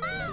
Woohoo!